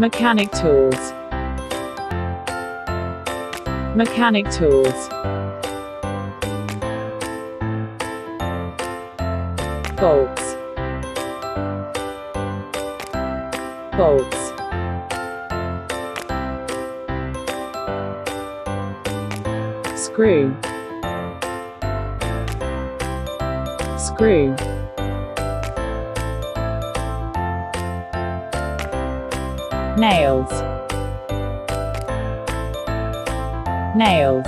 Mechanic tools. Mechanic tools. Bolts. Bolts. Screw. Screw. Nails. Nails.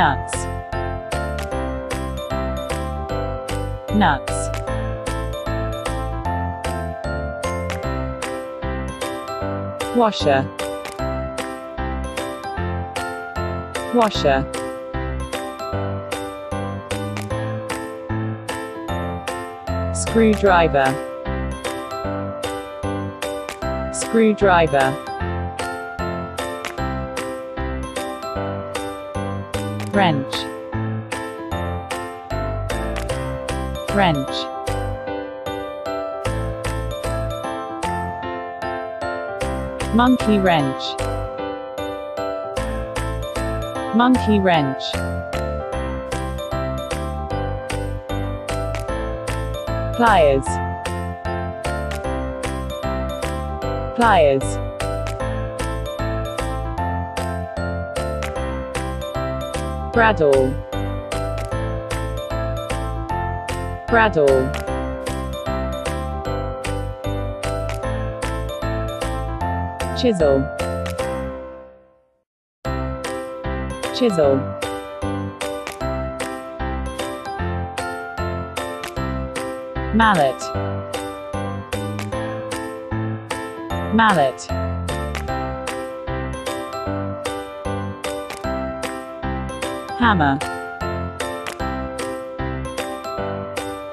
Nuts. Nuts. Washer. Washer. Screwdriver. Screwdriver. Wrench. Wrench. Monkey wrench. Monkey wrench. Pliers. Pliers. Bradawl. Bradawl. Chisel. Chisel. Mallet. Mallet. Hammer.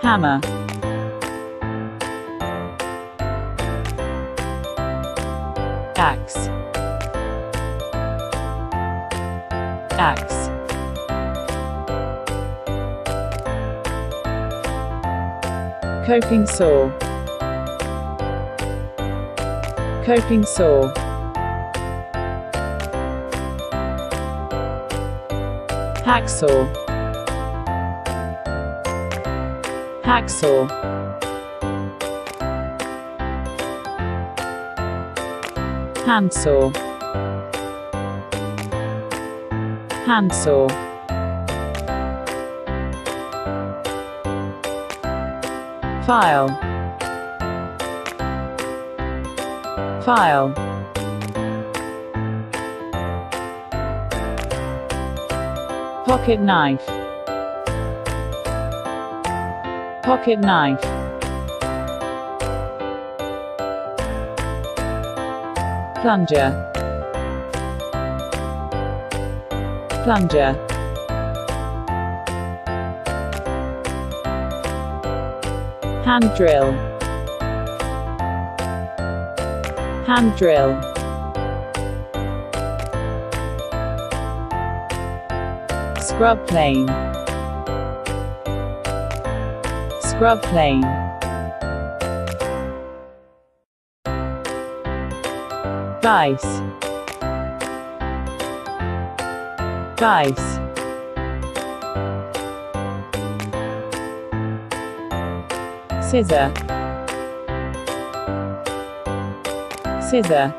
Hammer. Axe. Axe. Coping saw. Coping saw. Hacksaw. Hacksaw. Handsaw. Handsaw. File. File. Pocket knife. Pocket knife. Plunger. Plunger. Hand drill. Hand drill. Scrub plane. Scrub plane. Vice. Vice. Scissor. Scissor.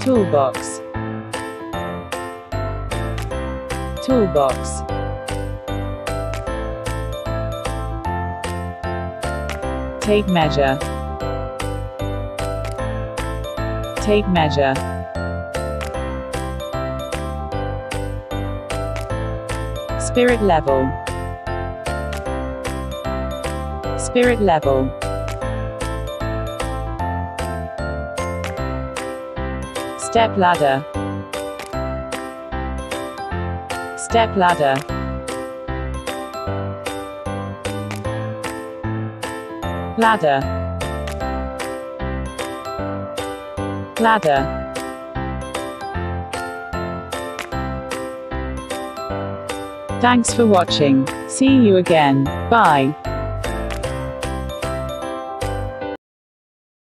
Toolbox. Toolbox. Tape measure. Tape measure. Spirit level. Spirit level. Step ladder. Step ladder. Ladder. Ladder. Thanks for watching. See you again. Bye.